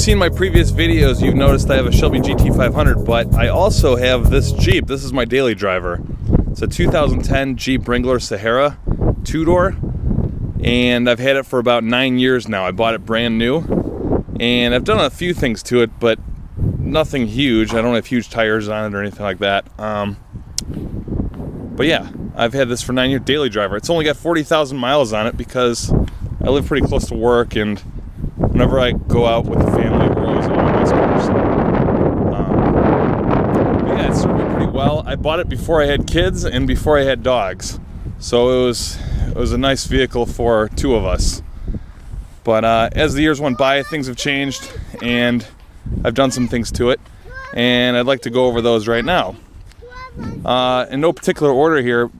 seen my previous videos, you've noticed I have a Shelby GT500, but I also have this Jeep. This is my daily driver. It's a 2010 Jeep Wrangler Sahara, two-door, and I've had it for about 9 years now. I bought it brand new, and I've done a few things to it, but nothing huge. I don't have huge tires on it or anything like that. But yeah, I've had this for 9 years, daily driver. It's only got 40,000 miles on it because I live pretty close to work, and whenever I go out with the family, we're always on my scooter. So, yeah, it served me pretty well. I bought it before I had kids and before I had dogs, so it was a nice vehicle for two of us. But as the years went by, things have changed, and I've done some things to it, and I'd like to go over those right now. In no particular order here,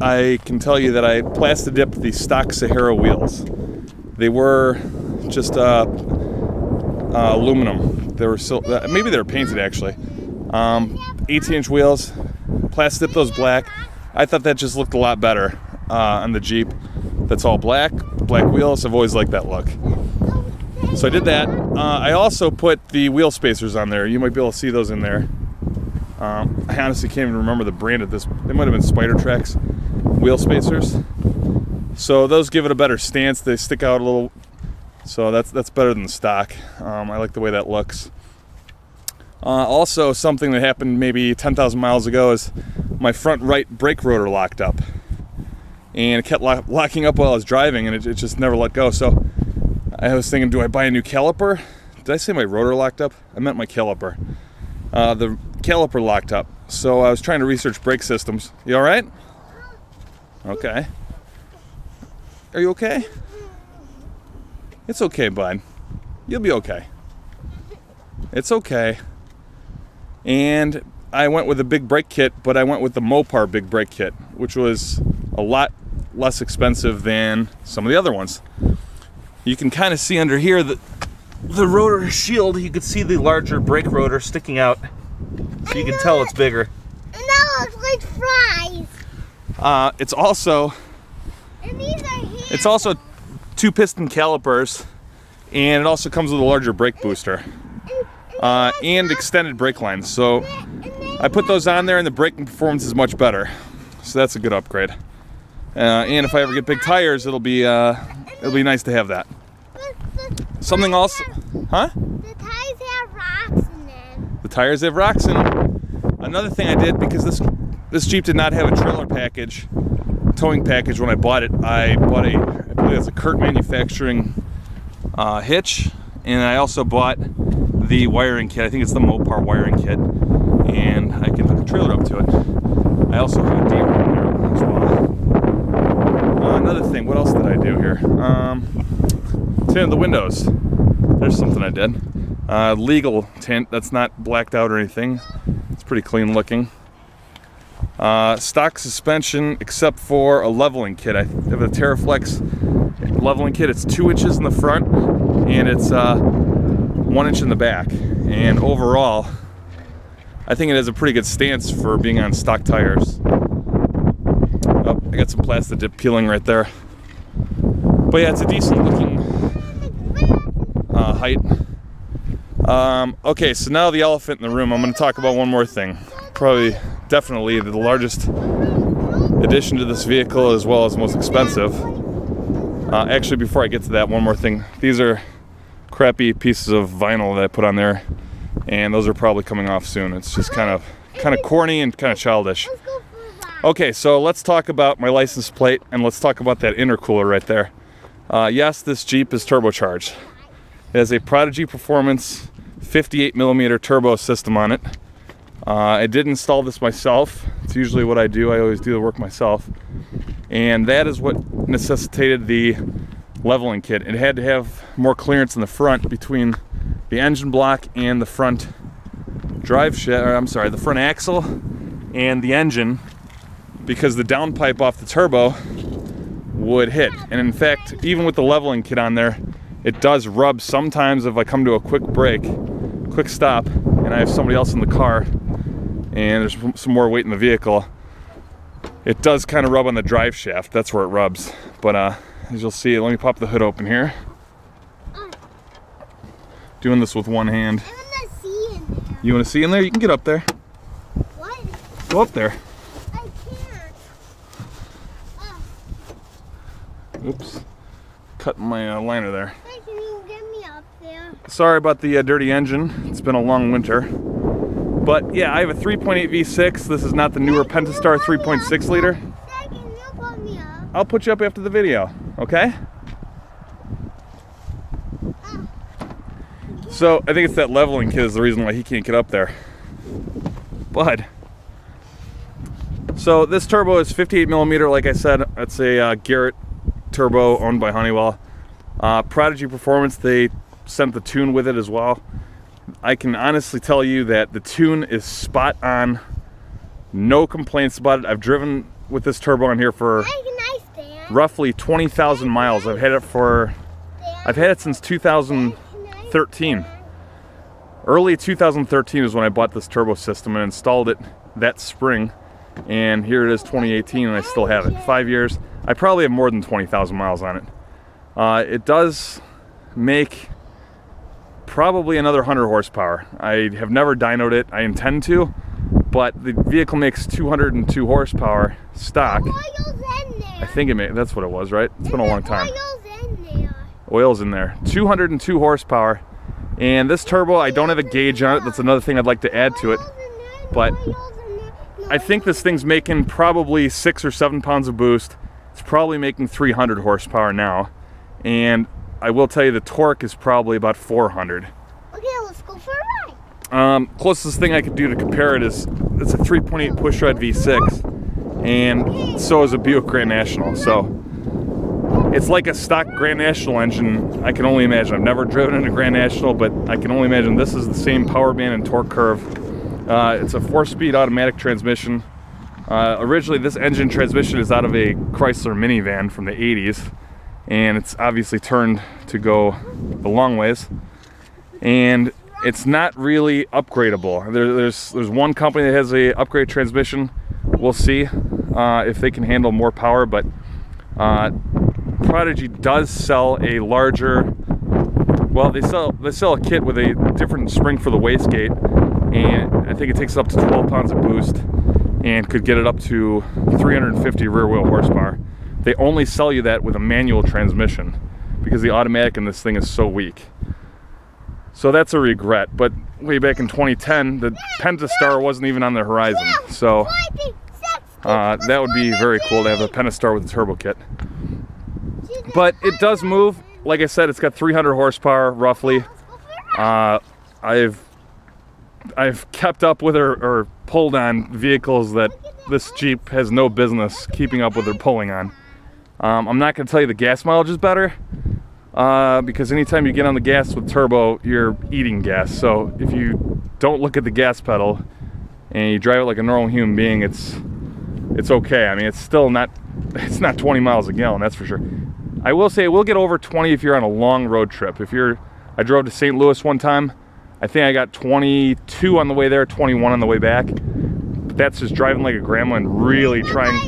I can tell you that I plasti dipped the stock Sahara wheels. They were just aluminum. They were maybe they were painted actually. 18-inch wheels, plasti dipped those black. I thought that just looked a lot better on the Jeep. That's all black, black wheels. I've always liked that look. So I did that. I also put the wheel spacers on there. You might be able to see those in there. I honestly can't even remember the brand of this. They might have been Spidertrax wheel spacers. So those give it a better stance. They stick out a little. So that's better than stock. I like the way that looks. Also, something that happened maybe 10,000 miles ago is my front right brake rotor locked up. And it kept locking up while I was driving, and it just never let go. So I was thinking, do I buy a new caliper? Did I say my rotor locked up? I meant my caliper. The caliper locked up, so I was trying to research brake systems. You all right? Okay. Are you okay? It's okay, bud. You'll be okay. It's okay. And I went with a big brake kit, but I went with the Mopar big brake kit, which was a lot less expensive than some of the other ones. You can kind of see under here that the rotor shield, you could see the larger brake rotor sticking out, so you can tell it's bigger. And now it's like fries. It's also, and these are here. It's also two piston calipers, and it also comes with a larger brake booster and extended brake lines. So I put those on there, and the braking performance is much better. So that's a good upgrade. And if I ever get big tires, it'll be nice to have that. Something else, huh? The tires have rocks in them. The tires have rocks in them. Another thing I did, because this Jeep did not have a trailer package, towing package when I bought it. I bought I believe it's a CURT manufacturing hitch, and I also bought the wiring kit. I think it's the Mopar wiring kit, and I can hook a trailer up to it. I also have a D-ring there as well. Another thing, what else did I do here? Tinted the windows. There's something I did. Legal tint. That's not blacked out or anything. It's pretty clean looking. Stock suspension, except for a leveling kit. I have a TerraFlex leveling kit. It's 2 inches in the front, and it's 1 inch in the back. And overall, I think it has a pretty good stance for being on stock tires. Oh, I got some plasti dip peeling right there. But yeah, it's a decent looking height. Okay, so now the elephant in the room. I'm going to talk about one more thing. Probably, definitely the largest addition to this vehicle, as well as most expensive. Actually, before I get to that, one more thing. These are crappy pieces of vinyl that I put on there, and those are probably coming off soon. It's just kind of corny and kind of childish. Okay, so let's talk about my license plate, and let's talk about that intercooler right there. Yes, this Jeep is turbocharged. It has a Prodigy Performance 58mm turbo system on it. I did install this myself. It's usually what I do. I always do the work myself. And that is what necessitated the leveling kit. It had to have more clearance in the front between the engine block and the front drive shaft, or I'm sorry, the front axle and the engine, because the downpipe off the turbo would hit. And in fact, even with the leveling kit on there, it does rub sometimes if I come to a quick break, quick stop, and I have somebody else in the car, and there's some more weight in the vehicle. It does kind of rub on the drive shaft. That's where it rubs. But as you'll see, let me pop the hood open here. Doing this with one hand. I want to see in there. You want to see in there? You can get up there. What? Go up there. I can't. Oops. Cutting my liner there. Hey, can you get me up there? Sorry about the dirty engine. It's been a long winter. But yeah, I have a 3.8 V6. This is not the newer Pentastar 3.6 liter. Dad, can you put me up? I'll put you up after the video, okay? So I think it's that leveling kid is the reason why he can't get up there. Bud. So this turbo is 58 millimeter, like I said. It's a Garrett turbo owned by Honeywell. Prodigy Performance, they sent the tune with it as well. I can honestly tell you that the tune is spot on. No complaints about it. I've driven with this turbo on here for roughly 20,000 miles. I've had it since 2013. Early 2013 is when I bought this turbo system and installed it that spring. And here it is 2018 and I still have it. 5 years. I probably have more than 20,000 miles on it. It does make probably another 100 horsepower. I have never dynoed it. I intend to, but the vehicle makes 202 horsepower stock. I think it made, that's what it was, right? It's been a long time. Oil's in there. 202 horsepower. And this turbo, I don't have a gauge on it. That's another thing I'd like to add to it. But I think this thing's making probably 6 or 7 pounds of boost. It's probably making 300 horsepower now. And I will tell you the torque is probably about 400. Okay, let's go for a ride. Closest thing I could do to compare it is it's a 3.8 pushrod V6. And so is a Buick Grand National. So it's like a stock Grand National engine. I can only imagine. I've never driven in a Grand National, but I can only imagine this is the same power band and torque curve. It's a 4-speed automatic transmission. Originally, this engine transmission is out of a Chrysler minivan from the 80s, and it's obviously turned to go a long ways. And it's not really upgradable. There's one company that has a upgrade transmission. We'll see if they can handle more power, but Prodigy does sell a larger, well, they sell a kit with a different spring for the wastegate, and I think it takes up to 12 pounds of boost and could get it up to 350 rear wheel horsepower. They only sell you that with a manual transmission because the automatic in this thing is so weak. So that's a regret, but way back in 2010, the Pentastar wasn't even on the horizon, so that would be very cool to have a Pentastar with a turbo kit. But it does move. Like I said, it's got 300 horsepower roughly. I've kept up with or pulled on vehicles that this Jeep has no business keeping up with or pulling on. I'm not going to tell you the gas mileage is better because anytime you get on the gas with turbo, you're eating gas. So if you don't look at the gas pedal and you drive it like a normal human being, it's okay. I mean, it's still not. It's not 20 miles a gallon, that's for sure. I will say it will get over 20 if you're on a long road trip. I drove to St. Louis one time. I think I got 22 on the way there, 21 on the way back. But that's just driving like a grandma and really trying.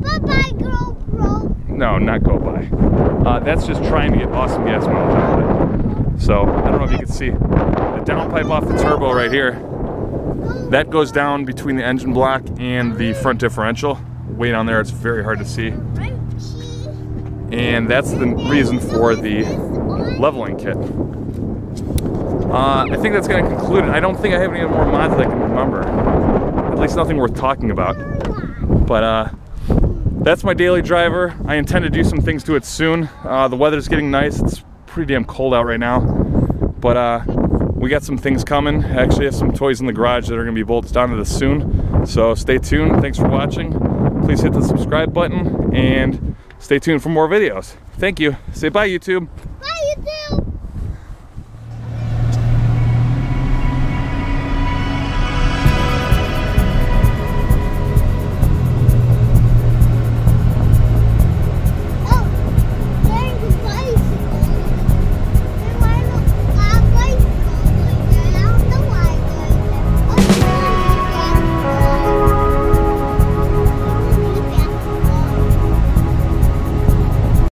Bye-bye, GoPro. No, not go by. That's just trying to get awesome gas mileage out of it. So I don't know if you can see the downpipe off the turbo right here. That goes down between the engine block and the front differential. Way down there, it's very hard to see. And that's the reason for the leveling kit. I think that's going to conclude it. I don't think I have any more mods that I can remember. At least nothing worth talking about. But that's my daily driver. I intend to do some things to it soon. The weather's getting nice. It's pretty damn cold out right now. But we got some things coming. I actually have some toys in the garage that are going to be bolted onto this soon. So stay tuned. Thanks for watching. Please hit the subscribe button and stay tuned for more videos. Thank you. Say bye, YouTube.